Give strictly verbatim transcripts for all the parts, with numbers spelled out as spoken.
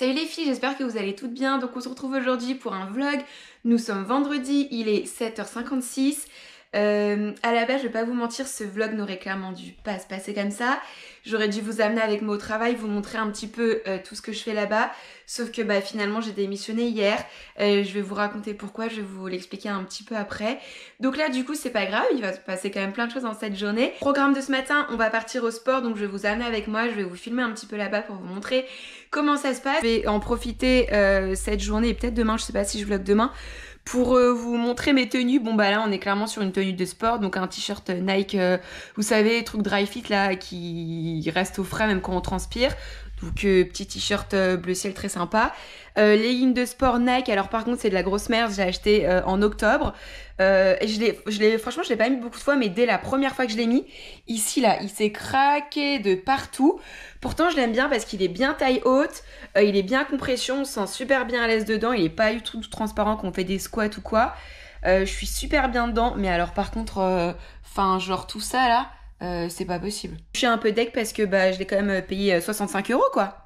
Salut les filles, j'espère que vous allez toutes bien. Donc on se retrouve aujourd'hui pour un vlog. Nous sommes vendredi, il est sept heures cinquante-six. Euh, à la base, je vais pas vous mentir, ce vlog n'aurait clairement dû pas se passer comme ça. J'aurais dû vous amener avec moi au travail, vous montrer un petit peu euh, tout ce que je fais là-bas. Sauf que bah, finalement, j'ai démissionné hier. Euh, je vais vous raconter pourquoi, je vais vous l'expliquer un petit peu après. Donc là, du coup, c'est pas grave, il va se passer quand même plein de choses dans cette journée. Programme de ce matin, on va partir au sport, donc je vais vous amener avec moi. Je vais vous filmer un petit peu là-bas pour vous montrer comment ça se passe. Je vais en profiter euh, cette journée et peut-être demain, je sais pas si je vlog demain, pour euh, vous montrer mes tenues. Bon bah là on est clairement sur une tenue de sport, donc un t-shirt Nike, euh, vous savez, truc dry fit là, qui reste au frais même quand on transpire. Donc euh, petit t-shirt euh, bleu ciel très sympa. Euh, les lignes de sport Nike, alors par contre c'est de la grosse merde, j'ai acheté euh, en octobre. Euh, et je l'ai, je l'ai, franchement je l'ai pas mis beaucoup de fois, mais dès la première fois que je l'ai mis, ici là, il s'est craqué de partout. Pourtant je l'aime bien parce qu'il est bien taille haute, euh, il est bien compression, on se sent super bien à l'aise dedans, il est pas du tout transparent quand on fait des squats ou quoi. Euh, je suis super bien dedans, mais alors par contre, enfin euh, genre tout ça là, Euh, c'est pas possible. Je suis un peu deck parce que bah, je l'ai quand même payé soixante-cinq euros quoi.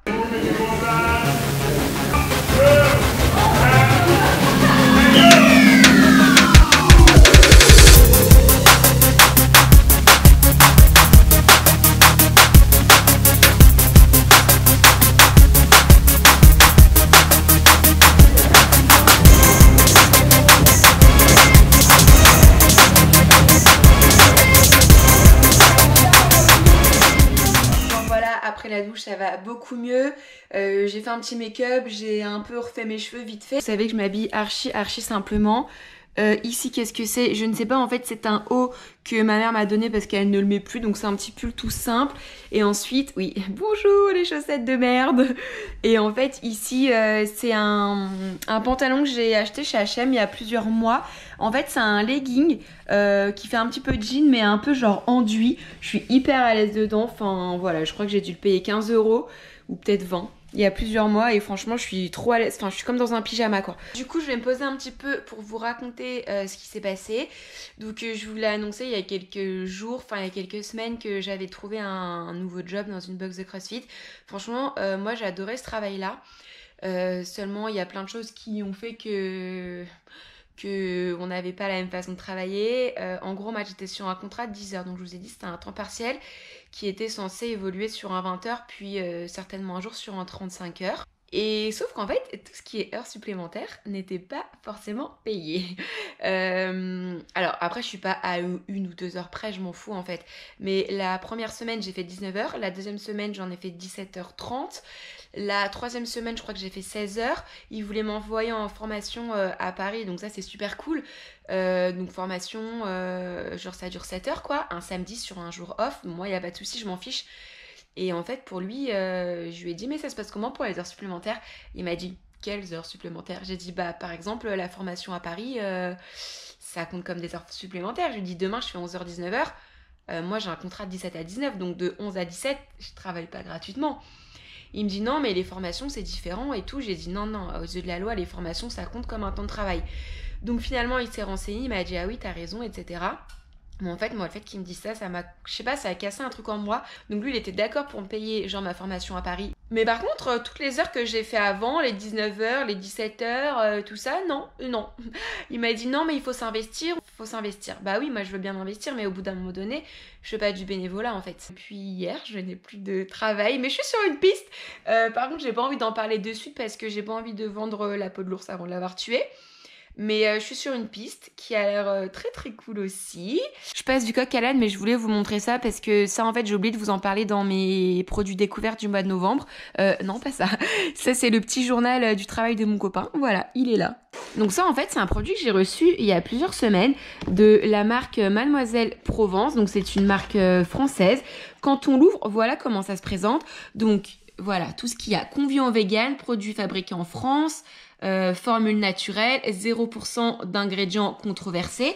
La douche, ça va beaucoup mieux. Euh, j'ai fait un petit make-up, j'ai un peu refait mes cheveux vite fait. Vous savez que je m'habille archi archi simplement. Euh, ici, qu'est-ce que c'est? Je ne sais pas, en fait c'est un haut que ma mère m'a donné parce qu'elle ne le met plus, donc c'est un petit pull tout simple. Et ensuite, oui, bonjour les chaussettes de merde. Et en fait ici euh, c'est un, un pantalon que j'ai acheté chez H et M il y a plusieurs mois. En fait c'est un legging euh, qui fait un petit peu de jean mais un peu genre enduit. Je suis hyper à l'aise dedans, enfin voilà, je crois que j'ai dû le payer quinze euros ou peut-être vingt. Il y a plusieurs mois et franchement je suis trop à l'aise, enfin je suis comme dans un pyjama quoi. Du coup je vais me poser un petit peu pour vous raconter euh, ce qui s'est passé. Donc euh, je vous l'ai annoncé il y a quelques jours, enfin il y a quelques semaines, que j'avais trouvé un, un nouveau job dans une box de CrossFit. Franchement euh, moi j'ai adoré ce travail là, euh, seulement il y a plein de choses qui ont fait que... que on n'avait pas la même façon de travailler. Euh, en gros, moi j'étais sur un contrat de dix heures, donc je vous ai dit c'était un temps partiel qui était censé évoluer sur un vingt heures, puis euh, certainement un jour sur un trente-cinq heures. Et sauf qu'en fait, tout ce qui est heures supplémentaires n'était pas forcément payé. Euh, alors après, je suis pas à une ou deux heures près, je m'en fous en fait. Mais la première semaine, j'ai fait dix-neuf heures. La deuxième semaine, j'en ai fait dix-sept heures trente. La troisième semaine, je crois que j'ai fait seize heures. Ils voulaient m'envoyer en formation euh, à Paris, donc ça, c'est super cool. Euh, donc formation, euh, genre ça dure sept heures quoi. Un samedi sur un jour off. Moi, il n'y a pas de souci, je m'en fiche. Et en fait pour lui, euh, je lui ai dit mais ça se passe comment pour les heures supplémentaires? Il m'a dit quelles heures supplémentaires? J'ai dit bah par exemple la formation à Paris, euh, ça compte comme des heures supplémentaires. Je lui ai dit demain je fais onze heures dix-neuf heures, euh, moi j'ai un contrat de dix-sept à dix-neuf, donc de onze à dix-sept je travaille pas gratuitement. Il me dit non mais les formations c'est différent et tout. J'ai dit non non, aux yeux de la loi les formations ça compte comme un temps de travail. Donc finalement il s'est renseigné, il m'a dit ah oui t'as raison etc. Mais en fait, moi, le fait qu'il me dise ça, ça m'a, je sais pas, ça a cassé un truc en moi. Donc lui, il était d'accord pour me payer, genre, ma formation à Paris. Mais par contre, toutes les heures que j'ai fait avant, les dix-neuf heures, les dix-sept heures, euh, tout ça, non, non. Il m'a dit non, mais il faut s'investir, il faut s'investir. Bah oui, moi, je veux bien m'investir, mais au bout d'un moment donné, je fais pas du bénévolat, en fait. Puis hier, je n'ai plus de travail, mais je suis sur une piste. Euh, par contre, j'ai pas envie d'en parler de suite parce que j'ai pas envie de vendre la peau de l'ours avant de l'avoir tué. Mais euh, je suis sur une piste qui a l'air euh, très très cool aussi. Je passe du coq à l'âne, mais je voulais vous montrer ça parce que ça en fait j'ai oublié de vous en parler dans mes produits découvertes du mois de novembre. Euh, non pas ça, ça c'est le petit journal euh, du travail de mon copain, voilà il est là. Donc ça en fait c'est un produit que j'ai reçu il y a plusieurs semaines de la marque Mademoiselle Provence. Donc c'est une marque euh, française. Quand on l'ouvre, voilà comment ça se présente. Donc voilà tout ce qu'il y a, conviant vegan, produits fabriqués en France. euh, formule naturelle, zéro pour cent d'ingrédients controversés.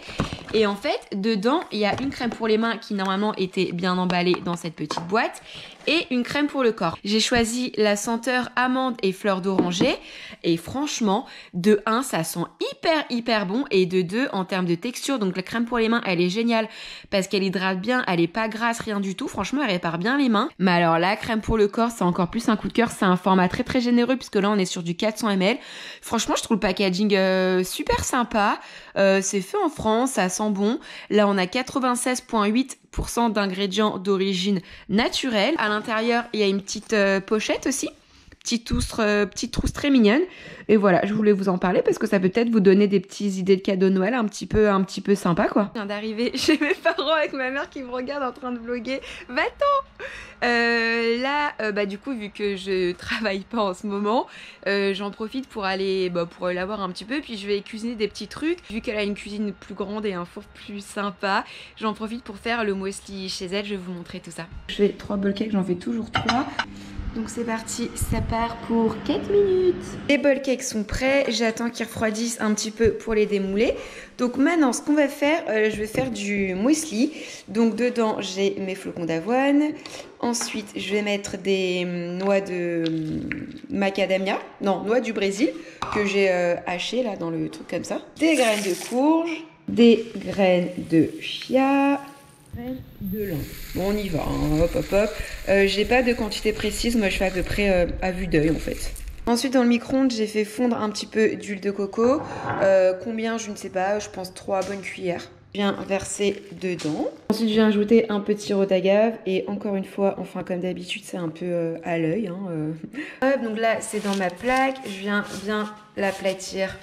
Et en fait, dedans, il y a une crème pour les mains qui normalement était bien emballée dans cette petite boîte et une crème pour le corps. J'ai choisi la senteur amande et fleur d'oranger et franchement, de un, ça sent hyper hyper bon et de deux, en termes de texture, donc la crème pour les mains, elle est géniale parce qu'elle hydrate bien, elle est pas grasse, rien du tout. Franchement, elle répare bien les mains. Mais alors la crème pour le corps, c'est encore plus un coup de cœur. C'est un format très très généreux puisque là, on est sur du quatre cents millilitres. Franchement, je trouve le packaging euh, super sympa. Euh, c'est fait en France, ça sent bon. Là, on a quatre-vingt-seize virgule huit pour cent d'ingrédients d'origine naturelle. À l'intérieur, il y a une petite euh, pochette aussi, petite trousse, euh, petite trousse très mignonne. Et voilà, je voulais vous en parler parce que ça peut peut-être vous donner des petites idées de cadeaux de Noël un petit peu, un petit peu sympa, quoi. Je viens d'arriver chez mes parents avec ma mère qui me regarde en train de vlogger. Va-t'en ! euh, Là, euh, bah du coup, vu que je travaille pas en ce moment, euh, j'en profite pour aller, bah, pour la voir un petit peu. Puis je vais cuisiner des petits trucs. Vu qu'elle a une cuisine plus grande et un four plus sympa, j'en profite pour faire le muesli chez elle. Je vais vous montrer tout ça. Je fais trois bowl cakes, j'en fais toujours trois. Donc c'est parti, ça part pour quatre minutes. Les bowl cakes sont prêts, j'attends qu'ils refroidissent un petit peu pour les démouler. Donc maintenant, ce qu'on va faire, euh, je vais faire du muesli. Donc dedans, j'ai mes flocons d'avoine. Ensuite, je vais mettre des noix de macadamia, non, noix du Brésil, que j'ai euh, hachées là dans le truc comme ça. Des graines de courge, des graines de chia... de lin. Bon, on y va, hein. Hop hop hop. Euh, j'ai pas de quantité précise, moi je fais à peu près euh, à vue d'œil en fait. Ensuite dans le micro-ondes, j'ai fait fondre un petit peu d'huile de coco. Euh, combien, je ne sais pas, je pense trois bonnes cuillères. Je viens verser dedans. Ensuite je viens ajouter un petit sirop d'agave et encore une fois, enfin comme d'habitude, c'est un peu euh, à l'œil. Hein, euh. Hop, donc là c'est dans ma plaque, je viens bien l'aplatir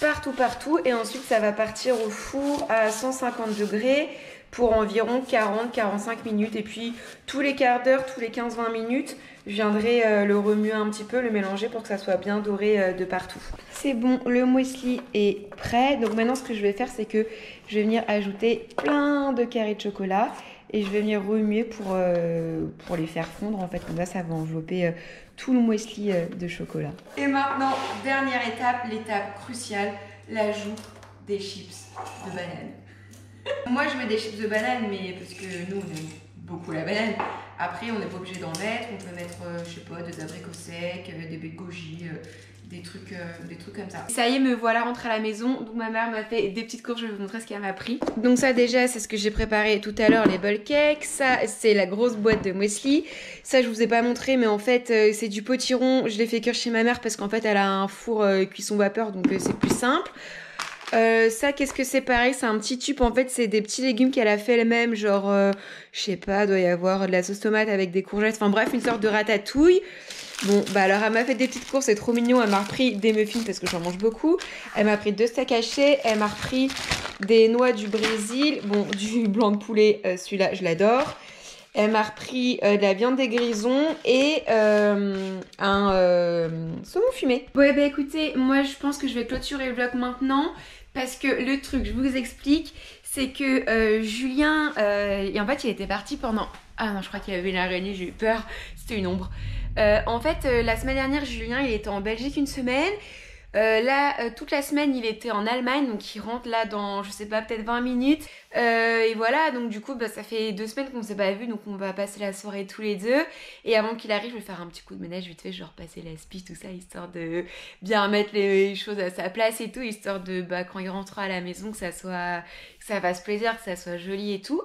partout partout et ensuite ça va partir au four à cent cinquante degrés. Pour environ quarante à quarante-cinq minutes. Et puis tous les quarts d'heure, tous les quinze à vingt minutes, je viendrai euh, le remuer un petit peu, le mélanger pour que ça soit bien doré euh, de partout. C'est bon, le muesli est prêt. Donc maintenant, ce que je vais faire, c'est que je vais venir ajouter plein de carrés de chocolat. Et je vais venir remuer pour, euh, pour les faire fondre. En fait, comme ça, ça va envelopper euh, tout le muesli euh, de chocolat. Et maintenant, dernière étape, l'étape cruciale, l'ajout des chips de banane. Moi je mets des chips de banane, mais parce que nous on aime beaucoup la banane. Après on n'est pas obligé d'en mettre, on peut mettre, je sais pas, des abricots secs, des baies de goji, des trucs, des trucs comme ça. Ça y est, me voilà rentrée à la maison. Donc ma mère m'a fait des petites courses, je vais vous montrer ce qu'elle m'a pris. Donc ça déjà c'est ce que j'ai préparé tout à l'heure, les bowl cakes. Ça c'est la grosse boîte de muesli. Ça je vous ai pas montré, mais en fait c'est du potiron. Je l'ai fait cuire chez ma mère parce qu'en fait elle a un four cuisson vapeur, donc c'est plus simple. Euh, ça, qu'est-ce que c'est? Pareil, c'est un petit tube. En fait, c'est des petits légumes qu'elle a fait elle-même. Genre, euh, je sais pas, doit y avoir de la sauce tomate avec des courgettes. Enfin bref, une sorte de ratatouille. Bon, bah alors elle m'a fait des petites courses, c'est trop mignon. Elle m'a repris des muffins parce que j'en mange beaucoup. Elle m'a pris deux steaks hachés. Elle m'a repris des noix du Brésil. Bon, du blanc de poulet, euh, celui-là, je l'adore. Elle m'a repris euh, de la viande des grisons et euh, un euh, saumon fumé. Ouais, bah écoutez, moi je pense que je vais clôturer le vlog maintenant parce que le truc, je vous explique, c'est que euh, Julien, euh, et en fait il était parti pendant... Ah non, je crois qu'il y avait une araignée, j'ai eu peur, c'était une ombre. Euh, en fait, euh, la semaine dernière, Julien, il était en Belgique une semaine. Euh, là, euh, toute la semaine, il était en Allemagne, donc il rentre là dans, je sais pas, peut-être vingt minutes. Euh, et voilà, donc du coup, bah, ça fait deux semaines qu'on ne s'est pas vu, donc on va passer la soirée tous les deux. Et avant qu'il arrive, je vais faire un petit coup de ménage vite fait, genre passer la spie, tout ça, histoire de bien remettre les choses à sa place et tout, histoire de, bah, quand il rentrera à la maison, que ça soit, que ça fasse plaisir, que ça soit joli et tout.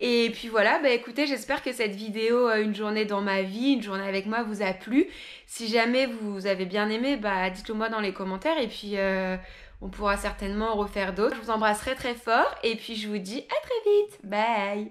Et puis voilà, bah écoutez, j'espère que cette vidéo euh, une journée dans ma vie, une journée avec moi vous a plu. Si jamais vous avez bien aimé, bah dites-le moi dans les commentaires et puis euh, on pourra certainement en refaire d'autres. Je vous embrasserai très fort et puis je vous dis à très vite. Bye!